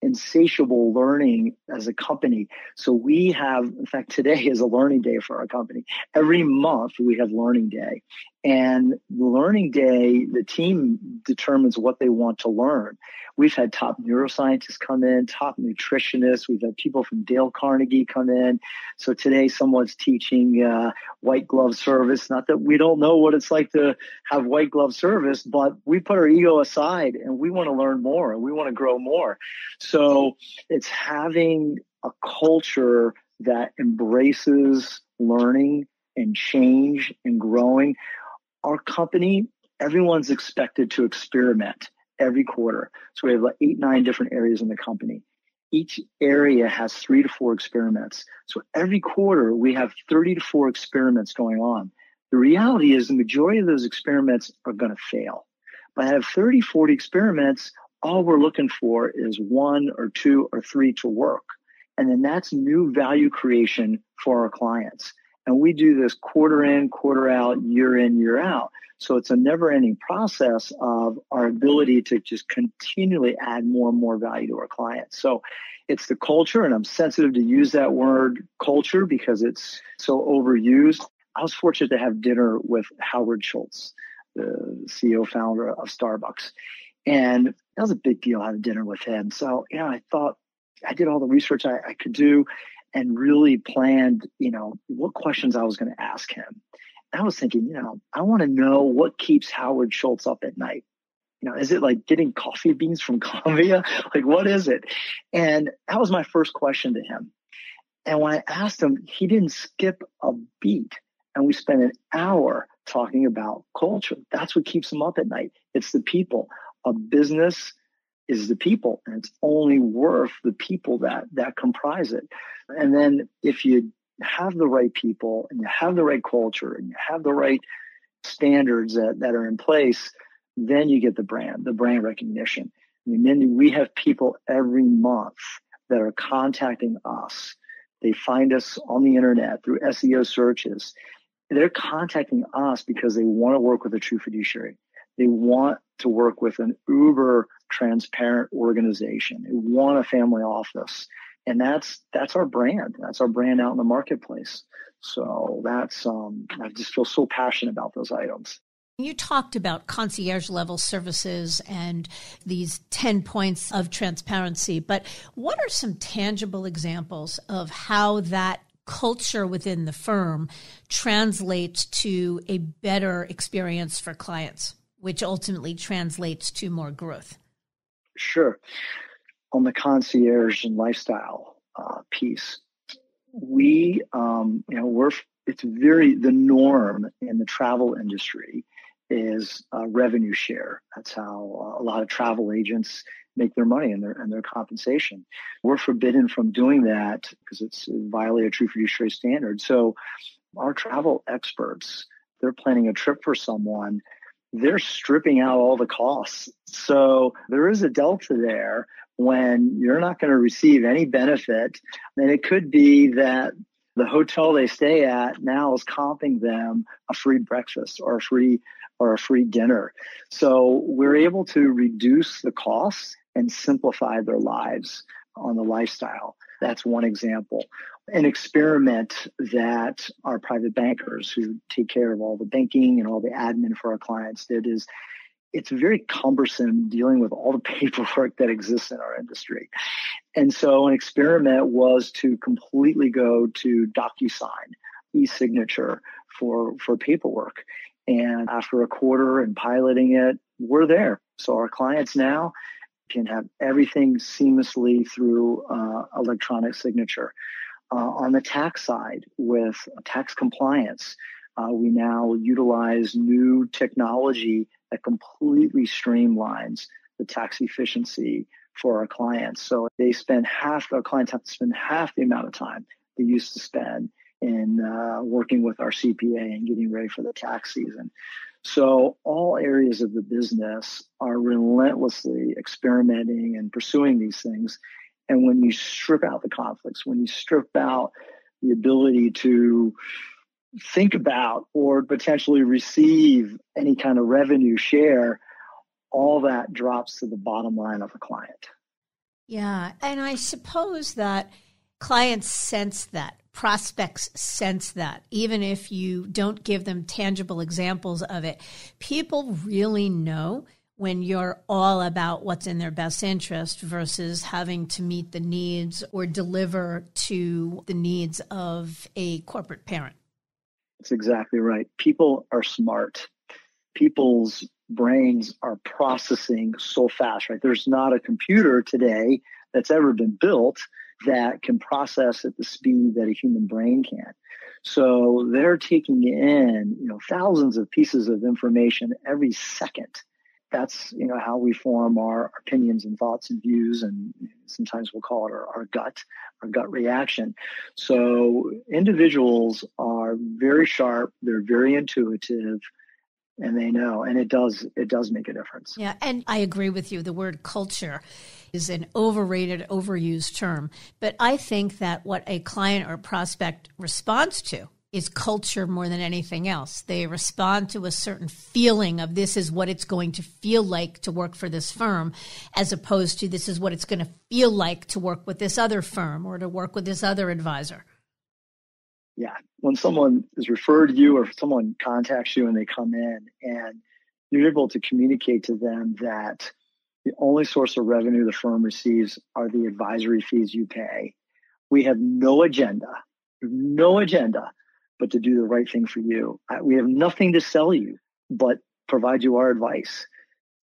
insatiable learning as a company. So we have, in fact, today is a learning day for our company. Every month we have learning day. And the learning day, the team determines what they want to learn. We've had top neuroscientists come in, top nutritionists. We've had people from Dale Carnegie come in. So today someone's teaching uh, white glove service. Not that we don't know what it's like to have white glove service, but we put our ego aside and we want to learn more and we want to grow more. So it's having a culture that embraces learning and change and growing. Our company, everyone's expected to experiment every quarter. So we have like eight, nine different areas in the company. Each area has three to four experiments. So every quarter, we have thirty to four experiments going on. The reality is the majority of those experiments are going to fail. But out of thirty, forty experiments, all we're looking for is one or two or three to work. And then that's new value creation for our clients. And we do this quarter in, quarter out, year in, year out. So it's a never-ending process of our ability to just continually add more and more value to our clients. So it's the culture, and I'm sensitive to use that word culture because it's so overused. I was fortunate to have dinner with Howard Schultz, the C E O founder of Starbucks. And that was a big deal having dinner with him. So, you know, I thought I did all the research I, I could do and really planned, you know, what questions I was going to ask him. And I was thinking, you know, I want to know what keeps Howard Schultz up at night. You know, is it like getting coffee beans from Colombia? Like, what is it? And that was my first question to him. And when I asked him, he didn't skip a beat. And we spent an hour talking about culture. That's what keeps him up at night. It's the people. A business is the people, and it's only worth the people that that comprise it. And then if you have the right people and you have the right culture and you have the right standards that, that are in place, then you get the brand, the brand recognition. I mean, Mindy, we have people every month that are contacting us. They find us on the internet through S E O searches. They're contacting us because they want to work with a true fiduciary. They want to work with an uber transparent organization. They want a family office. And that's that's our brand. That's our brand out in the marketplace. So that's um, I just feel so passionate about those items. You talked about concierge level services and these ten points of transparency, but what are some tangible examples of how that culture within the firm translates to a better experience for clients, which ultimately translates to more growth? Sure. On the concierge and lifestyle uh, piece, we, um, you know, we're, it's very, the norm in the travel industry is uh, revenue share. That's how uh, a lot of travel agents make their money and their and their compensation. We're forbidden from doing that because it's violated a true fiduciary standard. So our travel experts, they're planning a trip for someone, they're stripping out all the costs. So there is a delta there when you're not going to receive any benefit. And it could be that the hotel they stay at now is comping them a free breakfast or a free or a free dinner. So we're able to reduce the costs and simplify their lives on the lifestyle. That's one example. An experiment that our private bankers who take care of all the banking and all the admin for our clients did is it's very cumbersome dealing with all the paperwork that exists in our industry. And so an experiment was to completely go to DocuSign, e-signature for, for paperwork. And after a quarter and piloting it, we're there. So our clients now can have everything seamlessly through uh, electronic signature. Uh, on the tax side, with tax compliance, uh, we now utilize new technology that completely streamlines the tax efficiency for our clients. So they spend half, our clients have to spend half the amount of time they used to spend in uh, working with our C P A and getting ready for the tax season. So all areas of the business are relentlessly experimenting and pursuing these things. And when you strip out the conflicts, when you strip out the ability to think about or potentially receive any kind of revenue share, all that drops to the bottom line of a client. Yeah. And I suppose that clients sense that, prospects sense that, even if you don't give them tangible examples of it. People really know when you're all about what's in their best interest versus having to meet the needs or deliver to the needs of a corporate parent. That's exactly right. People are smart. People's brains are processing so fast, right? There's not a computer today that's ever been built that can process at the speed that a human brain can. So they're taking in, you know, thousands of pieces of information every second. That's, you know, how we form our opinions and thoughts and views, and sometimes we'll call it our, our gut, our gut reaction. So individuals are very sharp, they're very intuitive, and they know, and it does it does make a difference. Yeah, and I agree with you. The word culture is an overrated, overused term, but I think that what a client or prospect responds to is culture more than anything else. They respond to a certain feeling of this is what it's going to feel like to work for this firm, as opposed to this is what it's going to feel like to work with this other firm or to work with this other advisor. Yeah, when someone is referred to you or someone contacts you and they come in and you're able to communicate to them that the only source of revenue the firm receives are the advisory fees you pay. We have no agenda, no agenda, but to do the right thing for you. We have nothing to sell you, but provide you our advice.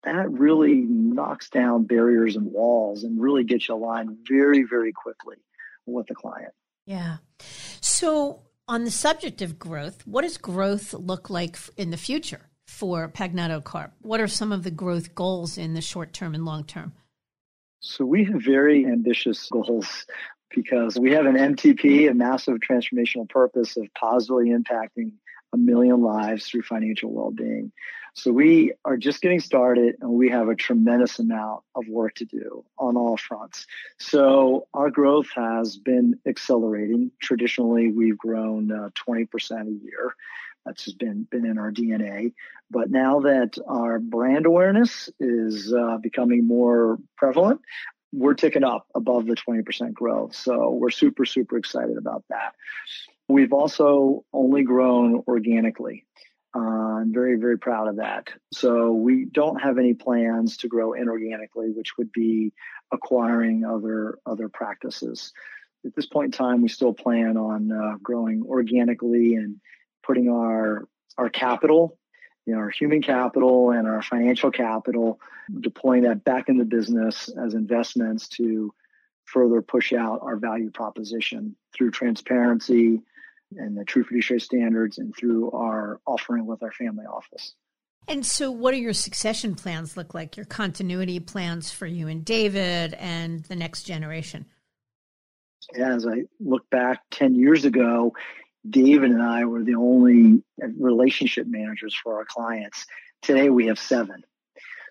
That really knocks down barriers and walls and really gets you aligned very, very quickly with the client. Yeah. So on the subject of growth, what does growth look like in the future for PagnatoKarp? What are some of the growth goals in the short term and long term? So we have very ambitious goals because we have an M T P, a massive transformational purpose of positively impacting a million lives through financial well-being. So we are just getting started and we have a tremendous amount of work to do on all fronts. So our growth has been accelerating. Traditionally, we've grown uh, twenty percent a year. That's just been, been in our D N A. But now that our brand awareness is uh, becoming more prevalent, we're ticking up above the twenty percent growth. So we're super, super excited about that. We've also only grown organically. Uh, I'm very, very proud of that. So we don't have any plans to grow inorganically, which would be acquiring other other practices. At this point in time, we still plan on uh, growing organically and putting our our capital, you know, our human capital and our financial capital, deploying that back in the business as investments to further push out our value proposition through transparency and the true fiduciary standards and through our offering with our family office. And so what do your succession plans look like, your continuity plans for you and David and the next generation? As I look back ten years ago, David and I were the only relationship managers for our clients. Today we have seven.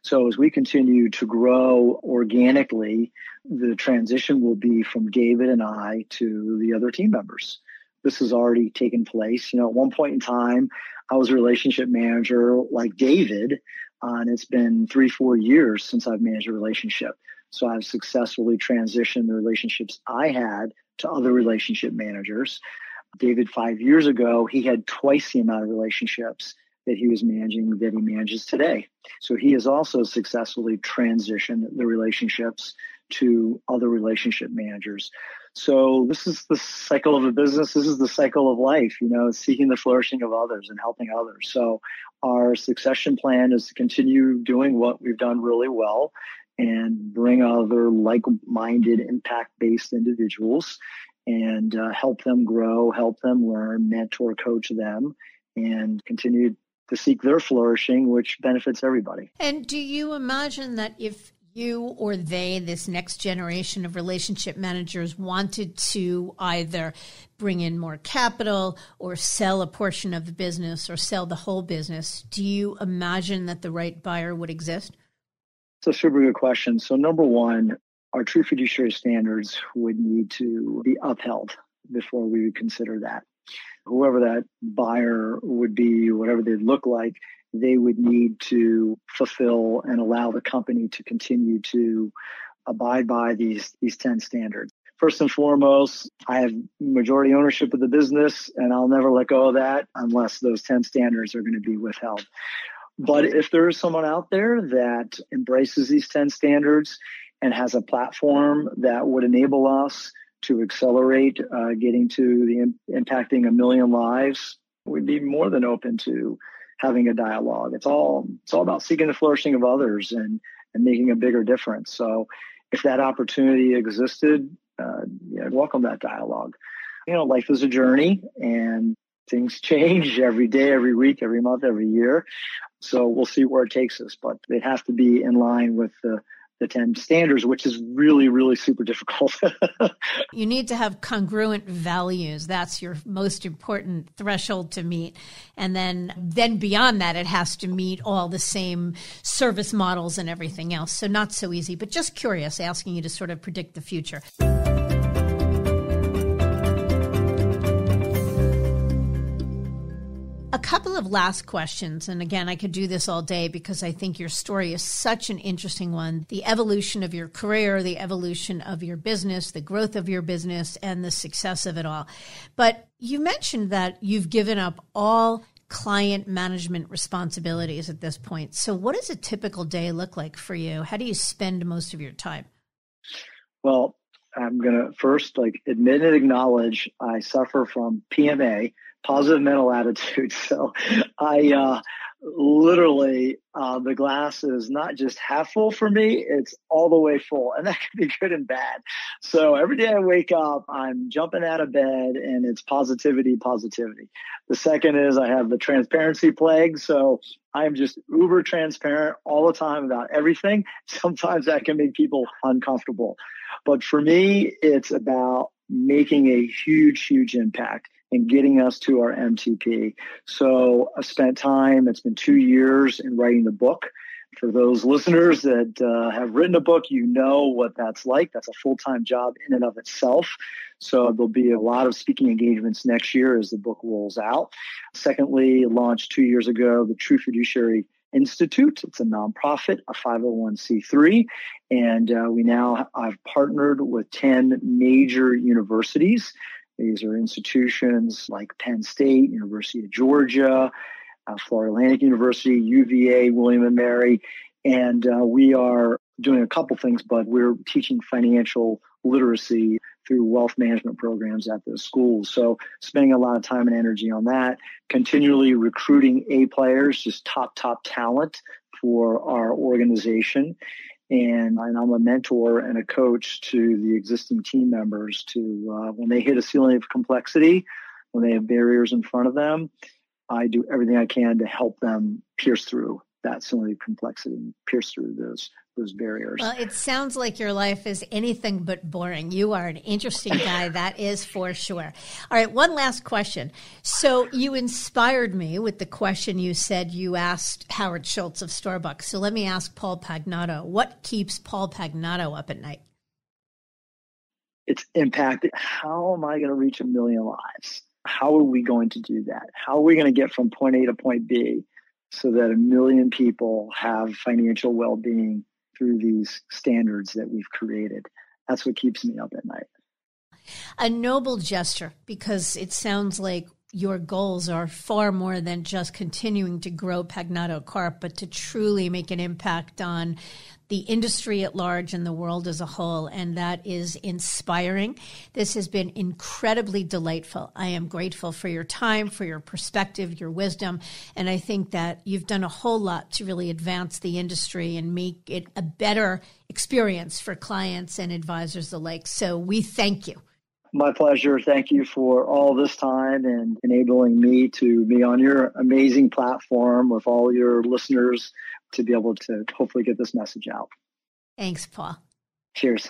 So as we continue to grow organically, the transition will be from David and I to the other team members. This has already taken place. You know, at one point in time, I was a relationship manager like David, uh, and it's been three, four years since I've managed a relationship. So I've successfully transitioned the relationships I had to other relationship managers. David, five years ago, he had twice the amount of relationships that he was managing that he manages today. So he has also successfully transitioned the relationships to other relationship managers. So this is the cycle of a business. This is the cycle of life, you know, seeking the flourishing of others and helping others. So our succession plan is to continue doing what we've done really well and bring other like-minded, impact-based individuals and uh, help them grow, help them learn, mentor, coach them, and continue to seek their flourishing, which benefits everybody. And do you imagine that if you or they, this next generation of relationship managers, wanted to either bring in more capital or sell a portion of the business or sell the whole business, do you imagine that the right buyer would exist? It's a super good question. So number one, our true fiduciary standards would need to be upheld before we would consider that. Whoever that buyer would be, whatever they look like, they would need to fulfill and allow the company to continue to abide by these, these ten standards. First and foremost, I have majority ownership of the business, and I'll never let go of that unless those ten standards are going to be withheld. But if there is someone out there that embraces these ten standards and has a platform that would enable us to accelerate uh, getting to the im- impacting a million lives, we'd be more than open to having a dialogue. It's all it's all about seeking the flourishing of others and, and making a bigger difference. So if that opportunity existed, uh, yeah, I'd welcome that dialogue. You know, life is a journey and things change every day, every week, every month, every year. So we'll see where it takes us, but they'd have to be in line with the the ten standards, which is really, really super difficult. You need to have congruent values. That's your most important threshold to meet. And then, then beyond that, it has to meet all the same service models and everything else. So not so easy, but just curious, asking you to sort of predict the future. A couple of last questions. And again, I could do this all day because I think your story is such an interesting one. The evolution of your career, the evolution of your business, the growth of your business, and the success of it all. But You mentioned that you've given up all client management responsibilities at this point. So what does a typical day look like for you? How do you spend most of your time? Well, I'm going to first like admit and acknowledge I suffer from P M A, positive mental attitude. So I uh, literally, uh, the glass is not just half full for me, it's all the way full. And that can be good and bad. So every day I wake up, I'm jumping out of bed and it's positivity, positivity. The second is I have the transparency plague. So I'm just uber transparent all the time about everything. Sometimes that can make people uncomfortable. But for me, it's about making a huge, huge impact and getting us to our M T P. So I spent time, it's been two years in writing the book. For those listeners that uh, have written a book, you know what that's like. That's a full-time job in and of itself. So there'll be a lot of speaking engagements next year as the book rolls out. Secondly, launched two years ago, the True Fiduciary Institute. It's a nonprofit, a five oh one c three. And uh, we now, I've partnered with ten major universities. These are institutions like Penn State, University of Georgia, uh, Florida Atlantic University, U V A, William and Mary. And uh, we are doing a couple things, but we're teaching financial literacy through wealth management programs at those schools. So spending a lot of time and energy on that, continually recruiting A players, just top, top talent for our organization. And, and I'm a mentor and a coach to the existing team members to uh, when they hit a ceiling of complexity, when they have barriers in front of them, I do everything I can to help them pierce through that ceiling of complexity, and pierce through those those barriers. Well, it sounds like your life is anything but boring. You are an interesting guy, that is for sure. All right, one last question. So you inspired me with the question you said you asked Howard Schultz of Starbucks. So let me ask Paul Pagnato, what keeps Paul Pagnato up at night? It's impact. How am I going to reach a million lives? How are we going to do that? How are we going to get from point A to point B so that a million people have financial well-being through these standards that we've created? That's what keeps me up at night. A noble gesture, because it sounds like your goals are far more than just continuing to grow PagnatoKarp, but to truly make an impact on the industry at large and the world as a whole. And that is inspiring. This has been incredibly delightful. I am grateful for your time, for your perspective, your wisdom. And I think that you've done a whole lot to really advance the industry and make it a better experience for clients and advisors alike. So we thank you. My pleasure. Thank you for all this time and enabling me to be on your amazing platform with all your listeners to be able to hopefully get this message out. Thanks, Paul. Cheers.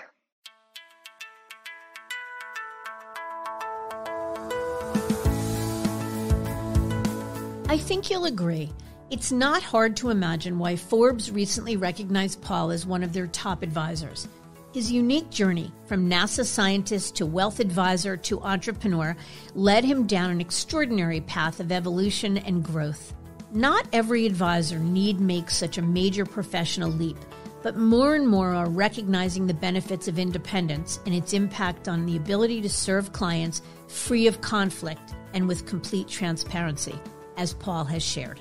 I think you'll agree. It's not hard to imagine why Forbes recently recognized Paul as one of their top advisors. His unique journey from NASA scientist to wealth advisor to entrepreneur led him down an extraordinary path of evolution and growth. Not every advisor need make such a major professional leap, but more and more are recognizing the benefits of independence and its impact on the ability to serve clients free of conflict and with complete transparency, as Paul has shared.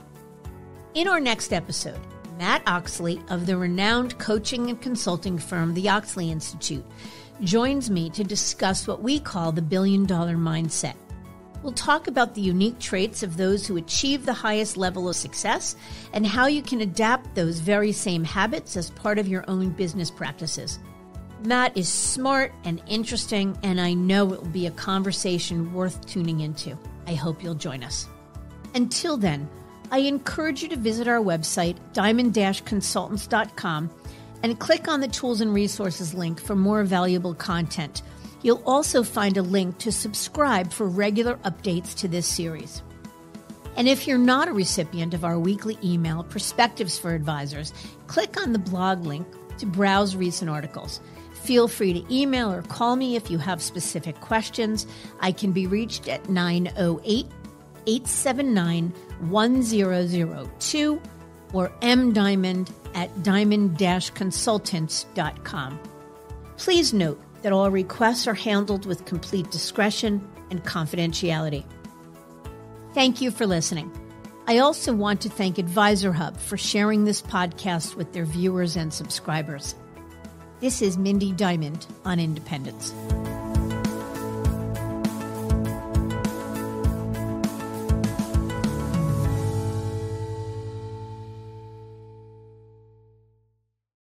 In our next episode, Matt Oxley of the renowned coaching and consulting firm, the Oxley Institute, joins me to discuss what we call the billion dollar mindset. We'll talk about the unique traits of those who achieve the highest level of success and how you can adapt those very same habits as part of your own business practices. Matt is smart and interesting, and I know it will be a conversation worth tuning into. I hope you'll join us. Until then, I encourage you to visit our website, diamond dash consultants dot com, and click on the Tools and Resources link for more valuable content. You'll also find a link to subscribe for regular updates to this series. And if you're not a recipient of our weekly email, Perspectives for Advisors, click on the blog link to browse recent articles. Feel free to email or call me if you have specific questions. I can be reached at nine oh eight, eight seven nine, one oh oh two or mdiamond at diamond dash consultants dot com. Please note that all requests are handled with complete discretion and confidentiality. Thank you for listening. I also want to thank Advisor Hub for sharing this podcast with their viewers and subscribers. This is Mindy Diamond on Independence.